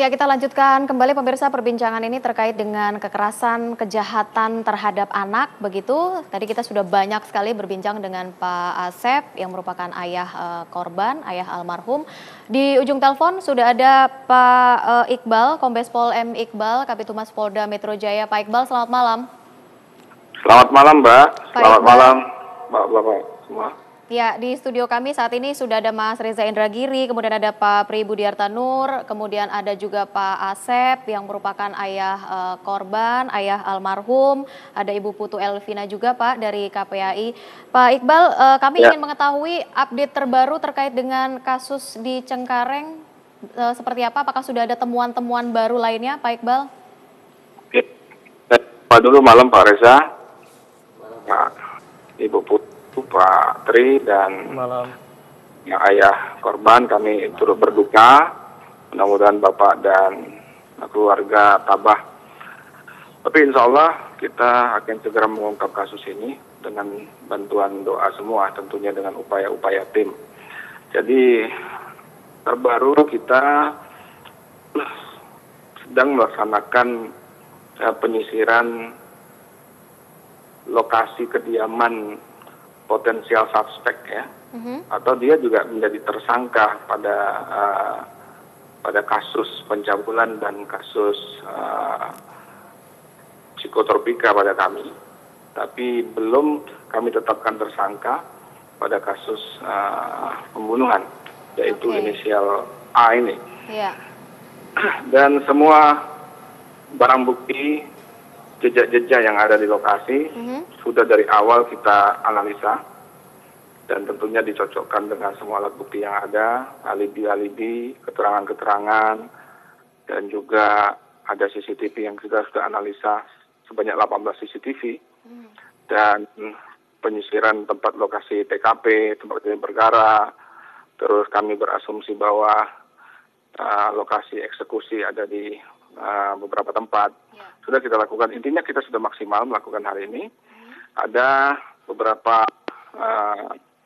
Ya, kita lanjutkan kembali pemirsa perbincangan ini terkait dengan kekerasan, kejahatan terhadap anak begitu. Tadi kita sudah banyak sekali berbincang dengan Pak Asep yang merupakan ayah korban, ayah almarhum. Di ujung telepon sudah ada Pak Iqbal, Kombes Pol M. Iqbal, Kapitumas Polda Metro Jaya. Pak Iqbal, selamat malam. Selamat malam, Mbak. Selamat malam, Bapak-bapak semua. Ya, di studio kami saat ini sudah ada Mas Reza Indragiri, kemudian ada Pak Pri Budiartanur, kemudian ada juga Pak Asep yang merupakan ayah korban, ayah almarhum, ada Ibu Putu Elvina juga Pak dari KPAI. Pak Iqbal, kami ingin mengetahui update terbaru terkait dengan kasus di Cengkareng seperti apa, apakah sudah ada temuan-temuan baru lainnya Pak Iqbal? Pak dulu malam Pak Reza, Pak Ibu Putu, Pak Tri dan ayah korban, kami turut berduka. Mudah-mudahan Bapak dan keluarga tabah. Tapi insya Allah kita akan segera mengungkap kasus ini dengan bantuan doa semua, tentunya dengan upaya-upaya tim. Jadi terbaru kita sedang melaksanakan penyisiran lokasi kediaman potensial suspek ya, atau dia juga menjadi tersangka pada kasus pencabulan dan kasus psikotropika pada kami, tapi belum kami tetapkan tersangka pada kasus pembunuhan, yaitu inisial A ini. Yeah. Dan semua barang bukti, jejak-jejak yang ada di lokasi sudah dari awal kita analisa dan tentunya dicocokkan dengan semua alat bukti yang ada, alibi-alibi, keterangan-keterangan, dan juga ada CCTV yang kita sudah analisa sebanyak 18 CCTV dan penyisiran tempat lokasi TKP, tempat kejadian perkara. Terus kami berasumsi bahwa lokasi eksekusi ada di beberapa tempat sudah kita lakukan. Intinya kita sudah maksimal melakukan hari ini. Ada beberapa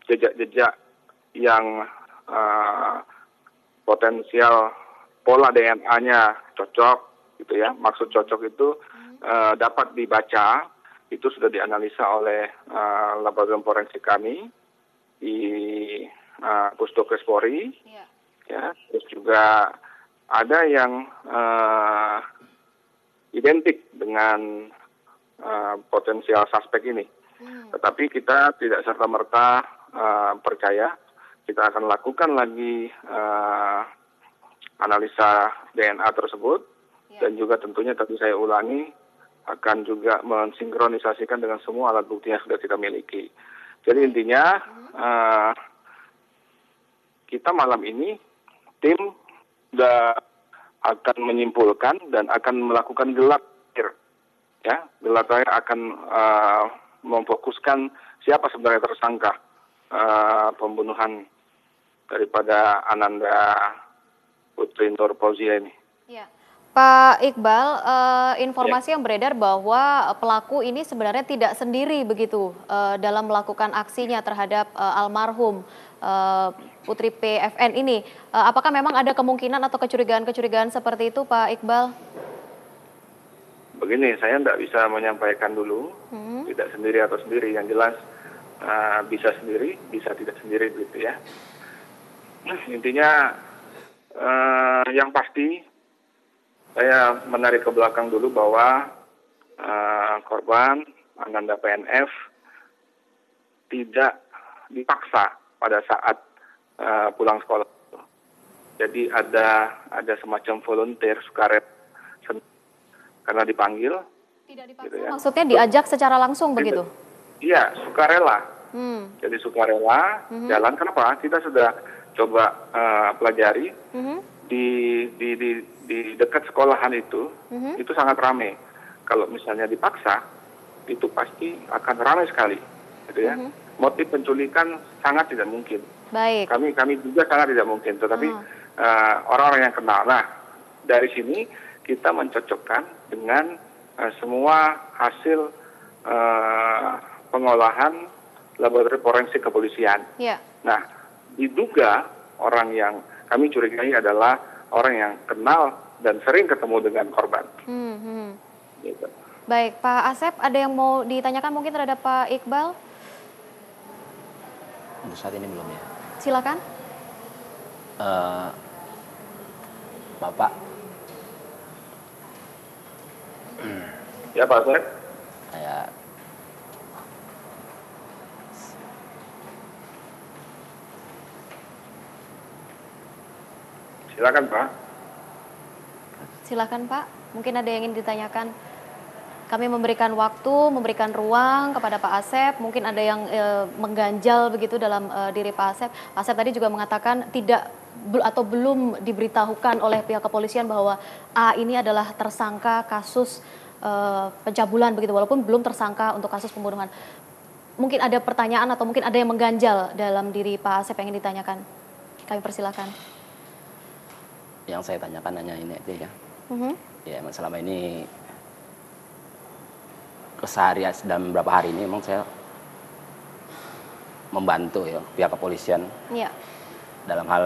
jejak-jejak yang potensial pola DNA-nya cocok, gitu ya. Maksud cocok itu dapat dibaca, itu sudah dianalisa oleh laboratorium forensik kami di Pusdokkes Polri, ya. Terus juga ada yang identik dengan potensial suspek ini. Tetapi kita tidak serta-merta percaya. Kita akan lakukan lagi analisa DNA tersebut. Dan juga tentunya tadi saya ulangi, akan juga mensinkronisasikan dengan semua alat bukti yang sudah kita miliki. Jadi intinya kita malam ini tim sudah akan menyimpulkan dan akan melakukan gelar terakhir, ya. Gelar terakhir akan memfokuskan siapa sebenarnya tersangka pembunuhan daripada Ananda Putri Nurpauzia ini. Ya. Pak Iqbal, informasi yang beredar bahwa pelaku ini sebenarnya tidak sendiri begitu dalam melakukan aksinya terhadap almarhum Putri PFN ini. Apakah memang ada kemungkinan atau kecurigaan-kecurigaan seperti itu Pak Iqbal? Begini, saya tidak bisa menyampaikan dulu, tidak sendiri atau sendiri. Yang jelas bisa sendiri, bisa tidak sendiri begitu ya. Intinya yang pasti, saya menarik ke belakang dulu bahwa korban Ananda PNF tidak dipaksa pada saat pulang sekolah. Jadi ada semacam volunteer sukarela karena dipanggil. Tidak dipaksa, gitu ya. Maksudnya diajak secara langsung begitu? Iya, sukarela. Jadi sukarela jalan. Kenapa? Kita sudah coba pelajari di dekat sekolahan itu sangat ramai. Kalau misalnya dipaksa, itu pasti akan ramai sekali, gitu ya. Motif penculikan sangat tidak mungkin. Baik. Kami juga sangat tidak mungkin. Tetapi orang-orang yang kenal. Nah, dari sini kita mencocokkan dengan semua hasil pengolahan laboratorium forensik kepolisian. Yeah. Nah, diduga orang yang kami curigai adalah orang yang kenal dan sering ketemu dengan korban. Gitu. Baik, Pak Asep, ada yang mau ditanyakan mungkin terhadap Pak Iqbal? Untuk saat ini belum ya. Silakan. Bapak. Ya Pak Asep. Saya. Silakan Pak. Silakan Pak. Mungkin ada yang ingin ditanyakan. Kami memberikan waktu, memberikan ruang kepada Pak Asep. Mungkin ada yang mengganjal begitu dalam diri Pak Asep. Pak Asep tadi juga mengatakan tidak atau belum diberitahukan oleh pihak kepolisian bahwa A ini adalah tersangka kasus pencabulan begitu, walaupun belum tersangka untuk kasus pembunuhan. Mungkin ada pertanyaan atau mungkin ada yang mengganjal dalam diri Pak Asep yang ingin ditanyakan. Kami persilakan. Yang saya tanyakan hanya ini aja ya. Ya, selama ini sehari dalam beberapa hari ini memang saya membantu ya pihak kepolisian dalam hal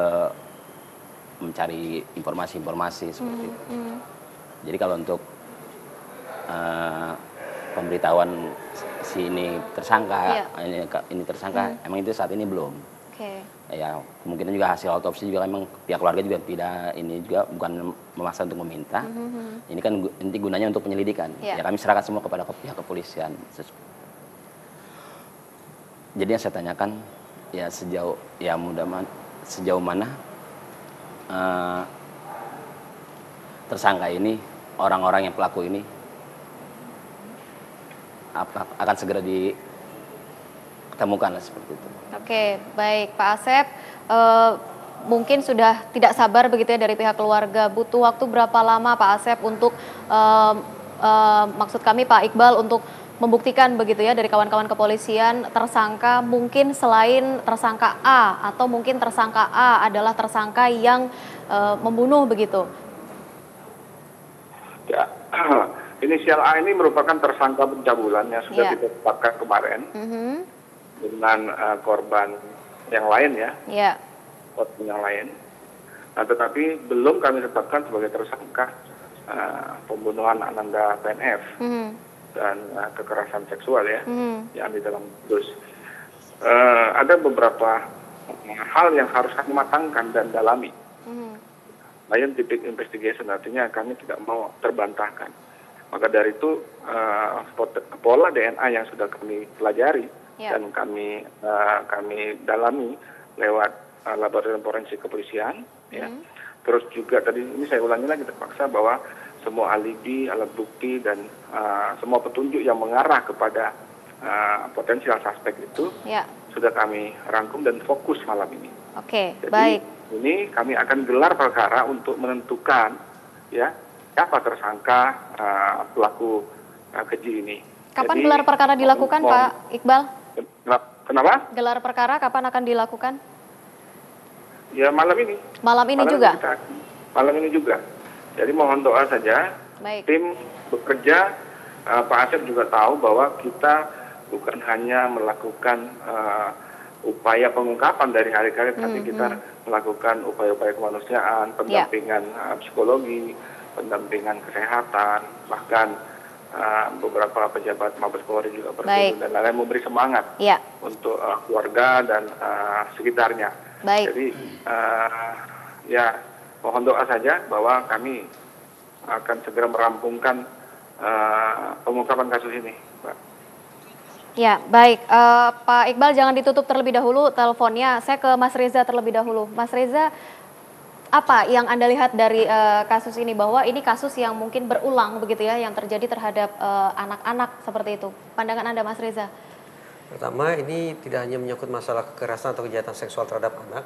mencari informasi-informasi seperti itu. Jadi kalau untuk pemberitahuan si ini tersangka, ini tersangka, emang itu saat ini belum. Ya kemungkinan juga hasil autopsi juga memang pihak keluarga juga tidak ini juga bukan memaksa untuk meminta. Ini kan inti gunanya untuk penyelidikan. Ya kami serahkan semua kepada pihak kepolisian. Jadi yang saya tanyakan ya sejauh ya sejauh mana tersangka ini orang-orang yang pelaku ini akan segera di temukanlah seperti itu. Oke, baik Pak Asep. Mungkin sudah tidak sabar begitu ya dari pihak keluarga. Butuh waktu berapa lama Pak Asep untuk maksud kami Pak Iqbal untuk membuktikan begitu ya dari kawan-kawan kepolisian tersangka mungkin selain tersangka A atau mungkin tersangka A adalah tersangka yang membunuh begitu. Ya. Inisial A ini merupakan tersangka pencabulan yang sudah ditetapkan kemarin. Dengan korban yang lain ya, korban yang lain. Nah, tetapi belum kami tetapkan sebagai tersangka pembunuhan Ananda PNF dan kekerasan seksual ya, yang di dalam dus. Ada beberapa hal yang harus kami matangkan dan dalami. Scientific investigation artinya kami tidak mau terbantahkan. Maka dari itu pola DNA yang sudah kami pelajari dan kami dalami lewat laboratorium forensik kepolisian, terus juga tadi ini saya ulangi lagi terpaksa bahwa semua alibi, alat bukti dan semua petunjuk yang mengarah kepada potensial suspek itu sudah kami rangkum dan fokus malam ini. Jadi, baik. Ini kami akan gelar perkara untuk menentukan ya siapa tersangka pelaku keji ini. Kapan jadi, gelar perkara dilakukan, Pak Iqbal? Kenapa? Gelar perkara kapan akan dilakukan? Ya malam ini. Malam ini juga? Malam ini juga. Jadi mohon doa saja. Baik. Tim bekerja, Pak Asep juga tahu bahwa kita bukan hanya melakukan upaya pengungkapan dari hari ke hari, tapi kita melakukan upaya-upaya kemanusiaan, pendampingan psikologi, pendampingan kesehatan, bahkan beberapa pejabat Mabes Polri juga bergabung dan lain-lain memberi semangat untuk keluarga dan sekitarnya. Jadi ya mohon doa saja bahwa kami akan segera merampungkan pengungkapan kasus ini, Pak. Ya baik, Pak Iqbal jangan ditutup terlebih dahulu teleponnya. Saya ke Mas Reza terlebih dahulu. Mas Reza, apa yang Anda lihat dari kasus ini bahwa ini kasus yang mungkin berulang begitu ya yang terjadi terhadap anak-anak seperti itu. Pandangan Anda Mas Reza? Pertama ini tidak hanya menyangkut masalah kekerasan atau kejahatan seksual terhadap anak,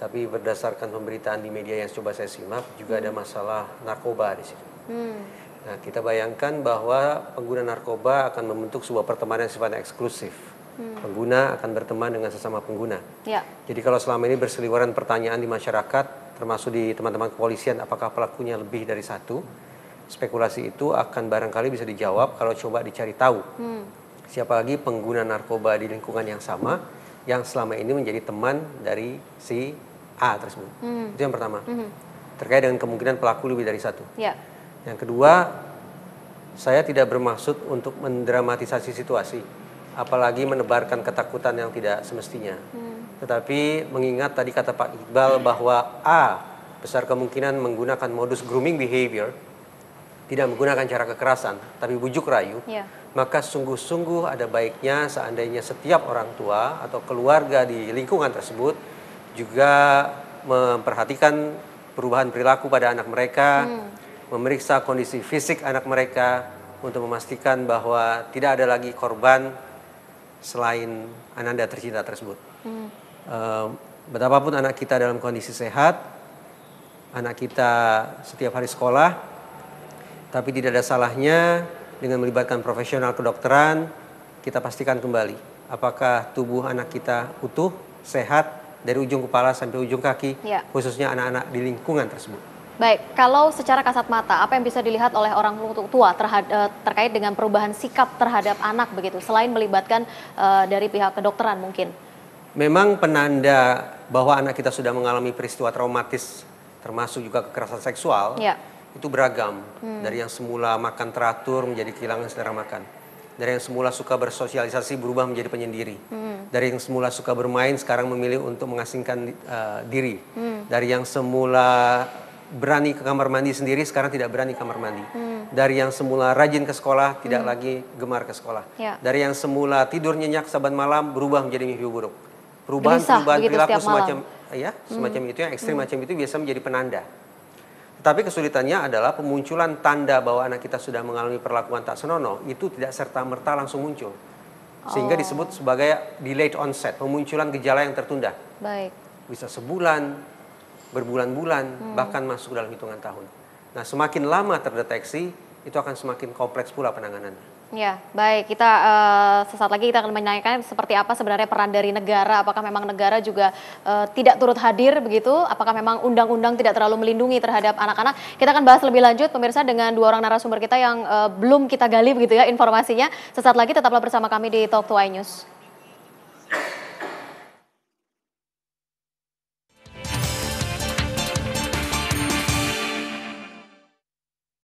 tapi berdasarkan pemberitaan di media yang coba saya simak juga ada masalah narkoba di situ. Nah kita bayangkan bahwa pengguna narkoba akan membentuk sebuah pertemanan yang sifatnya eksklusif. Pengguna akan berteman dengan sesama pengguna. Jadi kalau selama ini berseliweran pertanyaan di masyarakat termasuk di teman-teman kepolisian apakah pelakunya lebih dari satu, spekulasi itu akan barangkali bisa dijawab kalau coba dicari tahu siapa lagi pengguna narkoba di lingkungan yang sama yang selama ini menjadi teman dari si A tersebut. Itu yang pertama. terkait dengan kemungkinan pelaku lebih dari satu. Ya. Yang kedua, saya tidak bermaksud untuk mendramatisasi situasi, apalagi menebarkan ketakutan yang tidak semestinya. Tetapi mengingat tadi kata Pak Iqbal bahwa A, besar kemungkinan menggunakan modus grooming behavior, tidak menggunakan cara kekerasan, tapi bujuk rayu, maka sungguh-sungguh ada baiknya seandainya setiap orang tua atau keluarga di lingkungan tersebut juga memperhatikan perubahan perilaku pada anak mereka, memeriksa kondisi fisik anak mereka untuk memastikan bahwa tidak ada lagi korban selain Ananda tercinta tersebut. Betapapun anak kita dalam kondisi sehat, anak kita setiap hari sekolah, tapi tidak ada salahnya dengan melibatkan profesional kedokteran, kita pastikan kembali apakah tubuh anak kita utuh, sehat, dari ujung kepala sampai ujung kaki, khususnya anak-anak di lingkungan tersebut. Baik, kalau secara kasat mata, apa yang bisa dilihat oleh orang tua terkait dengan perubahan sikap terhadap anak begitu, selain melibatkan dari pihak kedokteran mungkin? Memang penanda bahwa anak kita sudah mengalami peristiwa traumatis, termasuk juga kekerasan seksual, itu beragam, dari yang semula makan teratur menjadi kehilangan selera makan, dari yang semula suka bersosialisasi berubah menjadi penyendiri, dari yang semula suka bermain sekarang memilih untuk mengasingkan diri, dari yang semula berani ke kamar mandi sendiri sekarang tidak berani ke kamar mandi, dari yang semula rajin ke sekolah tidak lagi gemar ke sekolah, dari yang semula tidur nyenyak saban malam berubah menjadi mimpi buruk. Perubahan perilaku semacam itu yang ekstrim macam itu biasa menjadi penanda. Tapi kesulitannya adalah pemunculan tanda bahwa anak kita sudah mengalami perlakuan tak senonoh itu tidak serta-merta langsung muncul. Sehingga disebut sebagai delayed onset, pemunculan gejala yang tertunda. Baik. Bisa sebulan, berbulan-bulan, bahkan masuk dalam hitungan tahun. Nah, semakin lama terdeteksi, itu akan semakin kompleks pula penanganannya. Ya, baik. Kita sesaat lagi kita akan menanyakan seperti apa sebenarnya peran dari negara. Apakah memang negara juga tidak turut hadir begitu? Apakah memang undang-undang tidak terlalu melindungi terhadap anak-anak? Kita akan bahas lebih lanjut pemirsa dengan dua orang narasumber kita yang belum kita gali begitu ya informasinya. Sesaat lagi tetaplah bersama kami di Talk To iNews.